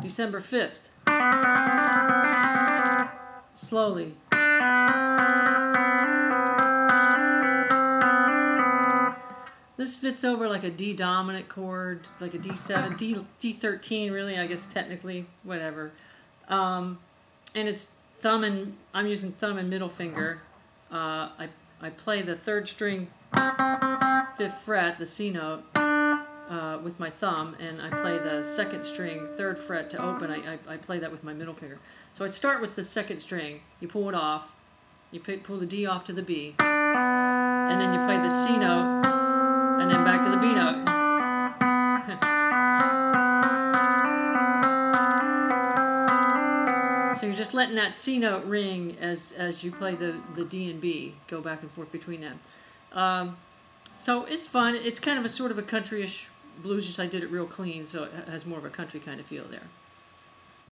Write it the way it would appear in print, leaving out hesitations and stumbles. December 5th. Slowly. This fits over like a D dominant chord, like a D7, D13 really, I guess technically, whatever. And it's thumb and, I'm using thumb and middle finger. I play the third string, 5th fret, the C note, with my thumb, and I play the second string, 3rd fret to open. I play that with my middle finger. So I'd start with the second string, you pull it off, you pull the D off to the B, and then you play the C note, and then back to the B note. So you're just letting that C note ring as you play the D and B, go back and forth between them. So it's fun. It's kind of a sort of a countryish bluesish. I did it real clean, so it has more of a country kind of feel there.